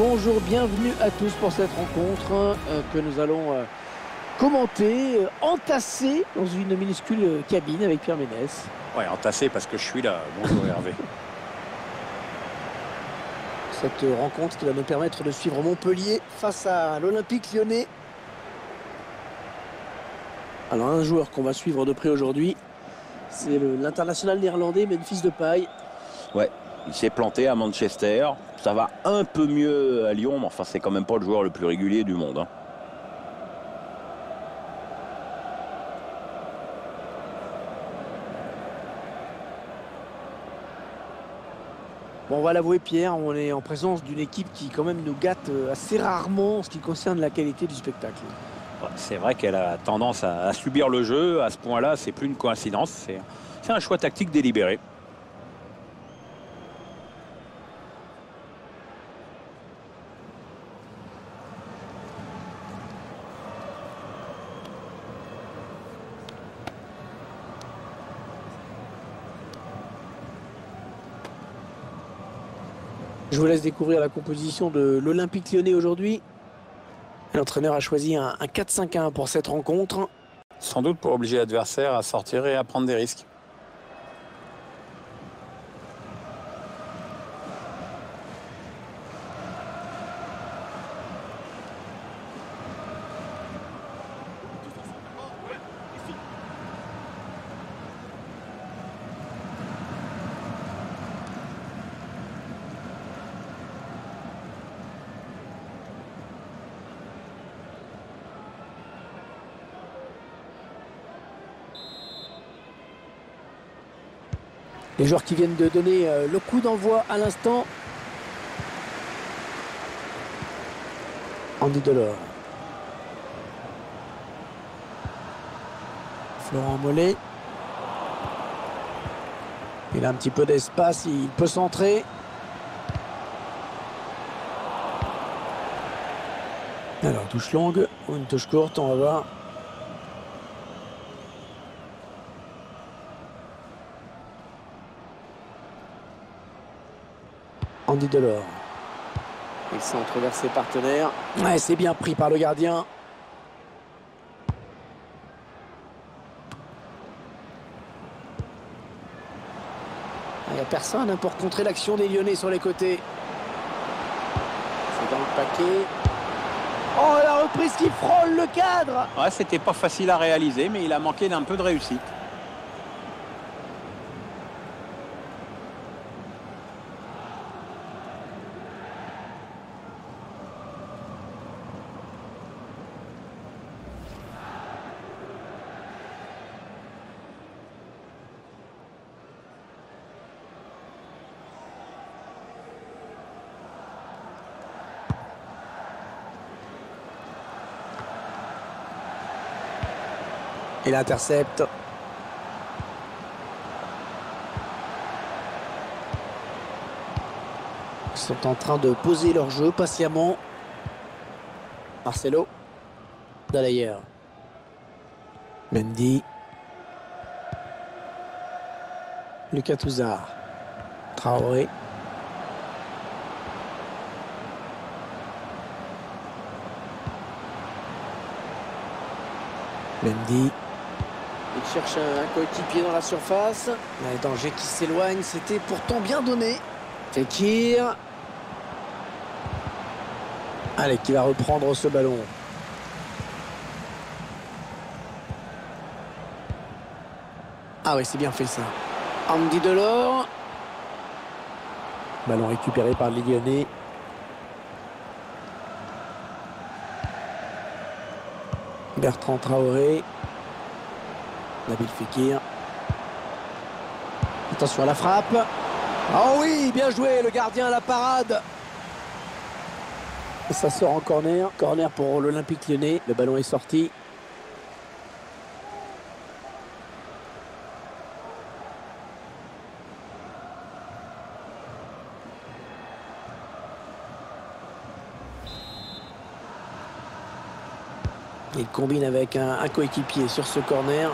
Bonjour, bienvenue à tous pour cette rencontre que nous allons commenter, entasser dans une minuscule cabine avec Pierre Ménès. Ouais, entassé parce que je suis là. Bonjour Hervé. Cette rencontre qui va nous permettre de suivre Montpellier face à l'Olympique lyonnais. Alors un joueur qu'on va suivre de près aujourd'hui, c'est l'international néerlandais Memphis Depay. Ouais, il s'est planté à Manchester. Ça va un peu mieux à Lyon, mais enfin c'est quand même pas le joueur le plus régulier du monde. Hein. Bon, on va l'avouer Pierre, on est en présence d'une équipe qui quand même nous gâte assez rarement en ce qui concerne la qualité du spectacle. C'est vrai qu'elle a tendance à subir le jeu. À ce point-là, c'est plus une coïncidence, c'est un choix tactique délibéré. Je vous laisse découvrir la composition de l'Olympique lyonnais aujourd'hui. L'entraîneur a choisi un 4-5-1 pour cette rencontre. Sans doute pour obliger l'adversaire à sortir et à prendre des risques. Les joueurs qui viennent de donner le coup d'envoi à l'instant. Andy Delort. Florent Mollet. Il a un petit peu d'espace, il peut centrer. Alors, touche longue ou une touche courte, on va voir. Andy Delort. Il centre vers ses partenaires. Ouais, c'est bien pris par le gardien. Il n'y a personne pour contrer l'action des Lyonnais sur les côtés. C'est dans le paquet. Oh, la reprise qui frôle le cadre. Ouais, c'était pas facile à réaliser, mais il a manqué d'un peu de réussite. Il intercepte. Ils sont en train de poser leur jeu patiemment. Marcelo Dalayer. Mendy. Lucas Tousart. Traoré. Mendy. Il cherche un coéquipier dans la surface. Les dangers qui s'éloignent, c'était pourtant bien donné. Fekir. Allez, qui va reprendre ce ballon. Ah oui, c'est bien fait ça. Andy Delort. Ballon récupéré par les Lyonnais. Bertrand Traoré. Nabil Fekir. Attention à la frappe. Oh oui, bien joué, le gardien à la parade. Et ça sort en corner. Corner pour l'Olympique lyonnais. Le ballon est sorti. Il combine avec un coéquipier sur ce corner.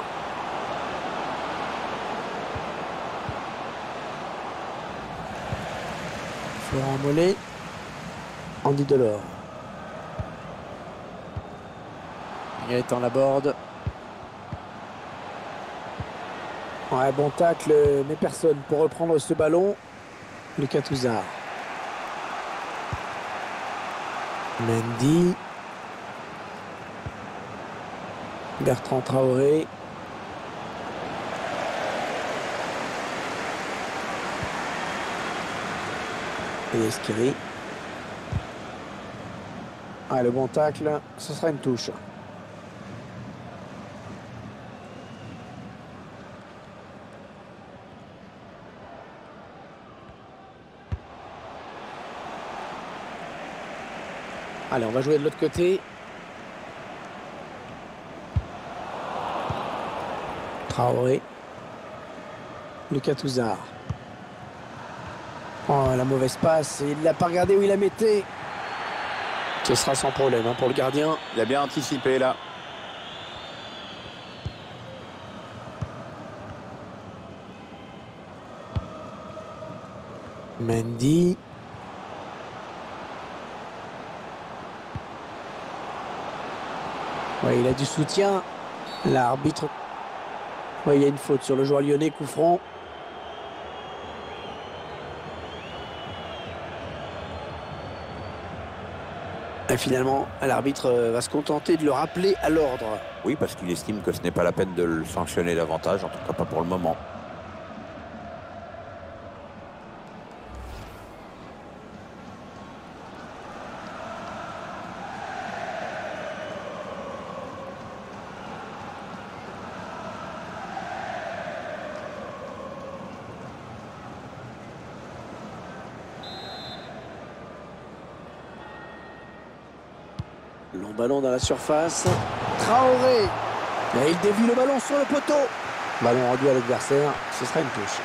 Laurent Mollet. Andy Delort. Gaëtan l'aborde. Ouais, bon tacle, mais personne pour reprendre ce ballon. Lucas Tousart. Mendy. Bertrand Traoré. Et Esquiri. Ah, le bon tacle, ce sera une touche. Allez, on va jouer de l'autre côté. Traoré. Lucas Tousart. Oh, la mauvaise passe. Il ne l'a pas regardé où il la mettait. Ce sera sans problème hein, pour le gardien. Il a bien anticipé là. Mendy. Ouais, il a du soutien. L'arbitre. Ouais, il y a une faute sur le joueur lyonnais, Coufron. Et finalement, l'arbitre va se contenter de le rappeler à l'ordre. Oui, parce qu'il estime que ce n'est pas la peine de le sanctionner davantage, en tout cas pas pour le moment. Long ballon dans la surface. Traoré. Et il dévie le ballon sur le poteau. Ballon rendu à l'adversaire. Ce sera une touche.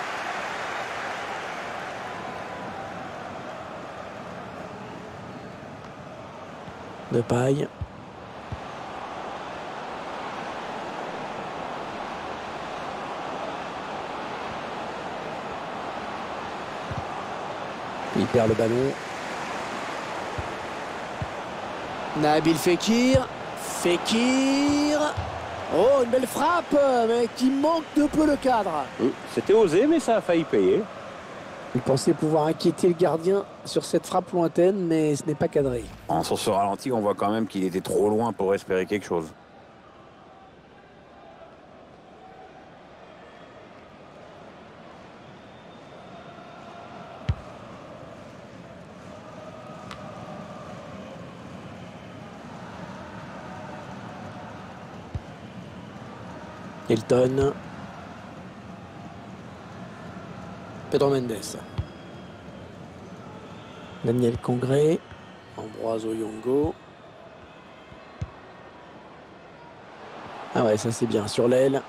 De Paille. Il perd le ballon. Nabil Fekir. Fekir. Oh, une belle frappe, mais qui manque de peu le cadre. C'était osé, mais ça a failli payer. Il pensait pouvoir inquiéter le gardien sur cette frappe lointaine, mais ce n'est pas cadré. Sur ce ralenti, on voit quand même qu'il était trop loin pour espérer quelque chose. Elton. Pedro Mendes. Daniel Congré. Ambroise Oyongo. Ah ouais, ça c'est bien sur l'aile.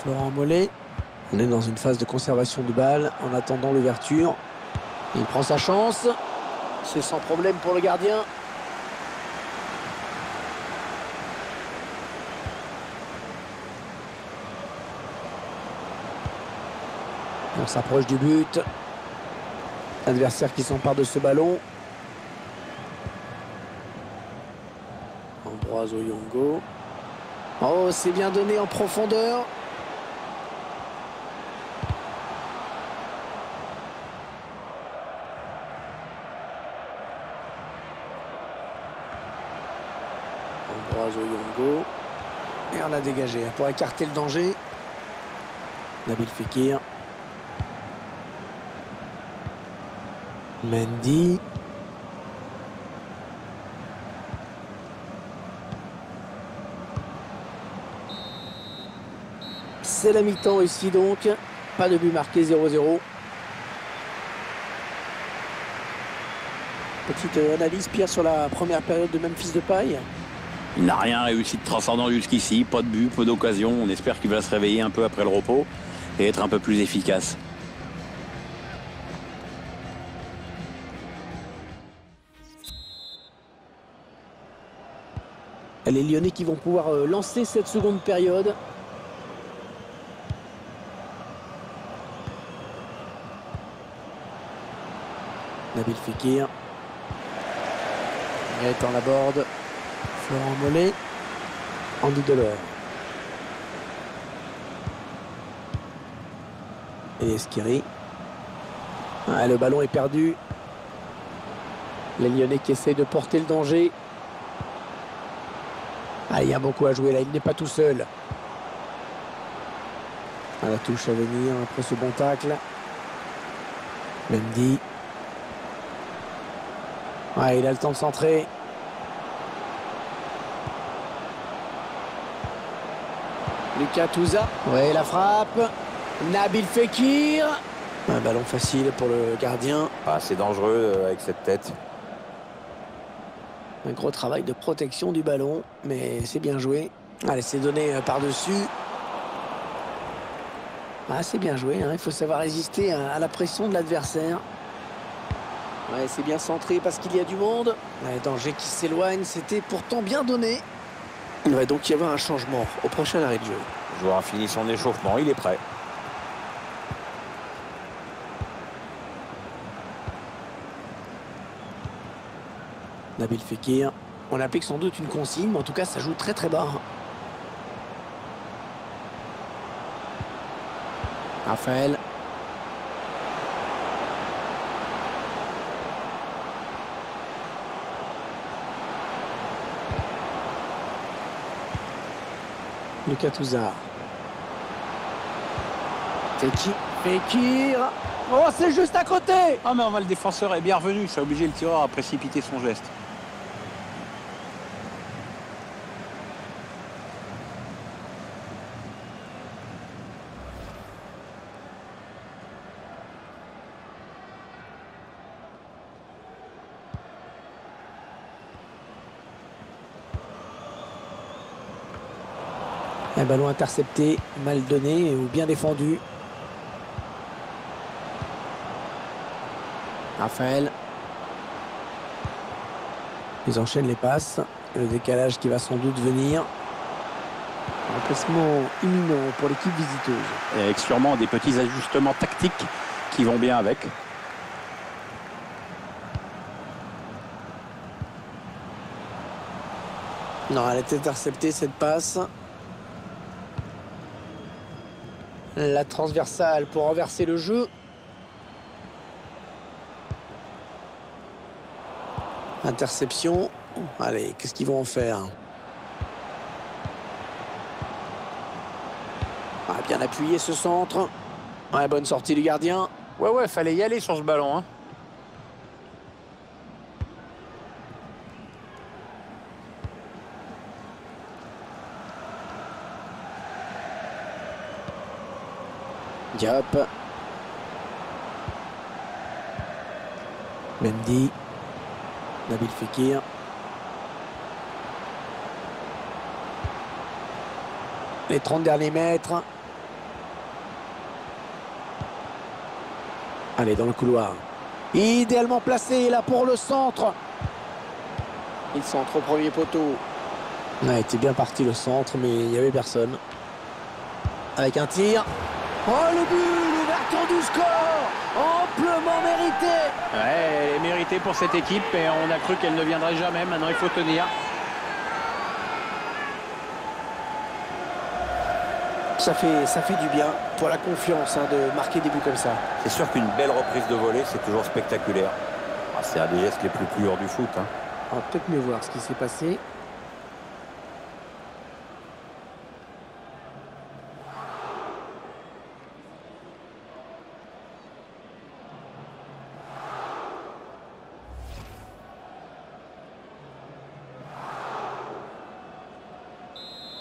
Florent Mollet. On est dans une phase de conservation de balle en attendant l'ouverture. Il prend sa chance. C'est sans problème pour le gardien. On s'approche du but. Adversaire qui s'empare de ce ballon. Ambroise Oyongo. Oh, c'est bien donné en profondeur. Ambroise Oyongo. Et on a dégagé pour écarter le danger. Nabil Fekir. Mendy. C'est la mi-temps ici donc. Pas de but marqué, 0-0. Petite analyse, Pierre, sur la première période de Memphis Depay. Il n'a rien réussi de transcendant jusqu'ici. Pas de but, peu d'occasion. On espère qu'il va se réveiller un peu après le repos et être un peu plus efficace. Les Lyonnais qui vont pouvoir lancer cette seconde période. Nabil Fekir. Elton la board. Florent Mollet. Andy Delort. Et Esquiri. Ah, le ballon est perdu. Les Lyonnais qui essayent de porter le danger. Ah, il y a beaucoup à jouer là, il n'est pas tout seul. Ah, la touche à venir après ce bon tacle. Mendy. Ah, il a le temps de centrer. Lucas Tousart. Oui, la frappe. Nabil Fekir. Un ballon facile pour le gardien. Ah, c'est dangereux avec cette tête. Un gros travail de protection du ballon, mais c'est bien joué. Allez, c'est donné par-dessus. Ah, c'est bien joué, hein. Il faut savoir résister à la pression de l'adversaire. Ouais, c'est bien centré parce qu'il y a du monde. Ouais, danger qui s'éloigne, c'était pourtant bien donné. Il va donc y avoir un changement au prochain arrêt de jeu. Le joueur a fini son échauffement, il est prêt. Nabil Fekir, on applique sans doute une consigne, mais en tout cas ça joue très très bas. Raphaël. Lucas Tousart. Fekir. Oh, c'est juste à côté. Ah, mais le défenseur est bien revenu, ça a obligé le tireur à précipiter son geste. Un ballon intercepté, mal donné ou bien défendu. Raphaël. Ils enchaînent les passes. Le décalage qui va sans doute venir. Remplacement imminent pour l'équipe visiteuse. Et avec sûrement des petits ajustements tactiques qui vont bien avec. Non, elle est interceptée cette passe. La transversale pour renverser le jeu. Interception. Allez, qu'est-ce qu'ils vont en faire? Ah, bien appuyé ce centre. Ouais, bonne sortie du gardien. Ouais, fallait y aller sur ce ballon. Hein. Diop. Mendy. Nabil Fekir. Les 30 derniers mètres. Allez, dans le couloir. Idéalement placé, là, pour le centre. Il centre au premier poteau. Ouais, était bien parti le centre, mais il n'y avait personne. Avec un tir. Oh, le but, l'ouverture du score, amplement mérité. Ouais, elle est méritée pour cette équipe et on a cru qu'elle ne viendrait jamais. Maintenant, il faut tenir. Ça fait du bien pour la confiance, hein, de marquer des buts comme ça. C'est sûr qu'une belle reprise de volée, c'est toujours spectaculaire. C'est un des gestes les plus purs du foot. Hein. On va peut-être mieux voir ce qui s'est passé.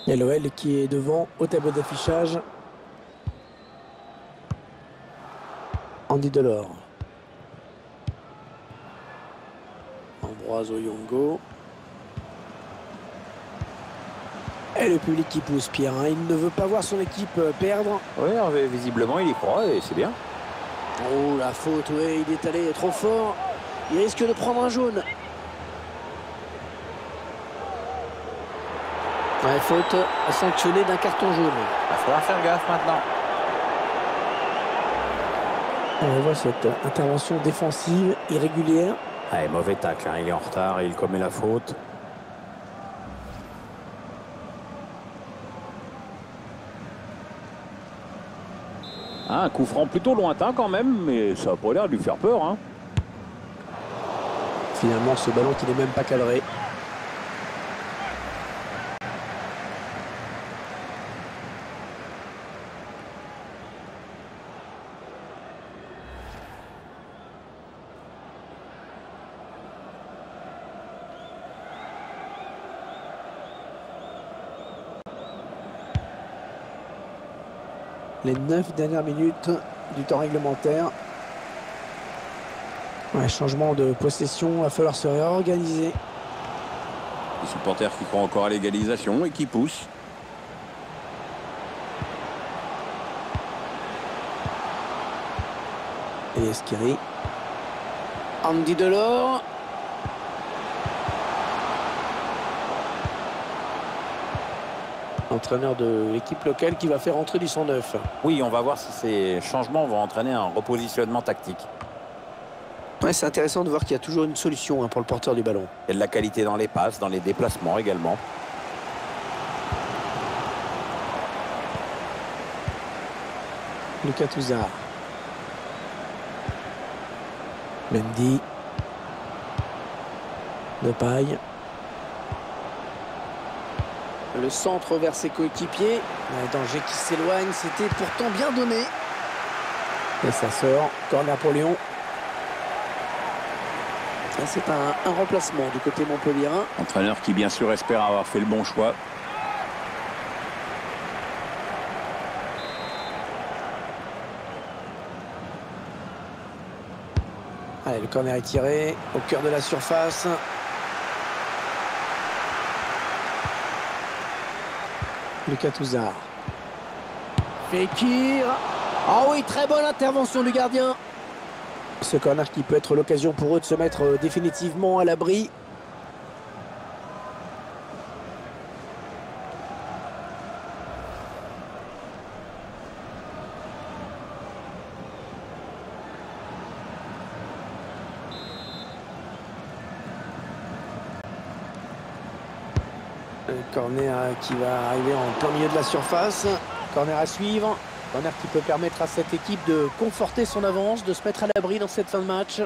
Et l'OL qui est devant au tableau d'affichage. Andy Delort. Ambroise Oyongo. Et le public qui pousse, Pierre. Hein. Il ne veut pas voir son équipe perdre. Oui, visiblement, il y croit et c'est bien. Oh, la faute, oui, il est allé trop fort. Il risque de prendre un jaune. Ouais, faute sanctionnée d'un carton jaune. Il va falloir faire gaffe maintenant. On voit cette intervention défensive irrégulière. Allez, mauvais tacle, hein. Il est en retard et il commet la faute. Ah, un coup franc plutôt lointain quand même, mais ça n'a pas l'air de lui faire peur. Hein. Finalement, ce ballon qui n'est même pas cadré. Les 9 dernières minutes du temps réglementaire. Ouais, changement de possession, il va falloir se réorganiser. Les supporters qui croient encore à l'égalisation et qui poussent. Et Esquiri. Andy Delort. Entraîneur de l'équipe locale qui va faire entrer du 109. Oui, on va voir si ces changements vont entraîner un repositionnement tactique. Ouais, c'est intéressant de voir qu'il y a toujours une solution pour le porteur du ballon. Et de la qualité dans les passes, dans les déplacements également. Lucas Tousart. Mendy. De Paille. Le centre vers ses coéquipiers. Un danger qui s'éloigne, c'était pourtant bien donné. Et ça sort, corner pour Lyon. C'est un remplacement du côté montpelliérain. Entraîneur qui bien sûr espère avoir fait le bon choix. Allez, le corner est tiré au cœur de la surface. Lucas Tousart. Fekir. Ah oui, très bonne intervention du gardien. Ce corner qui peut être l'occasion pour eux de se mettre définitivement à l'abri. Corner qui va arriver en plein milieu de la surface. Corner à suivre. Corner qui peut permettre à cette équipe de conforter son avance, de se mettre à l'abri dans cette fin de match.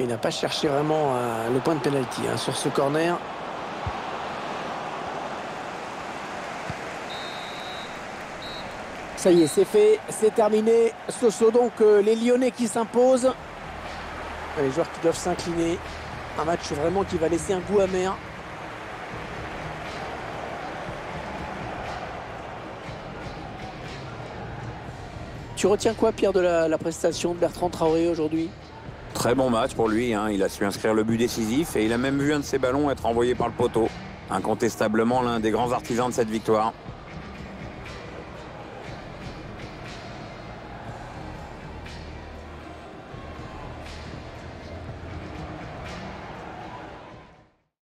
Il n'a pas cherché vraiment le point de pénalty sur ce corner. Ça y est, c'est fait, c'est terminé. Ce sont donc les Lyonnais qui s'imposent. Les joueurs qui doivent s'incliner. Un match vraiment qui va laisser un goût amer. Tu retiens quoi, Pierre, de la prestation de Bertrand Traoré aujourd'hui ? Très bon match pour lui, hein. Il a su inscrire le but décisif et il a même vu un de ses ballons être envoyé par le poteau. Incontestablement l'un des grands artisans de cette victoire.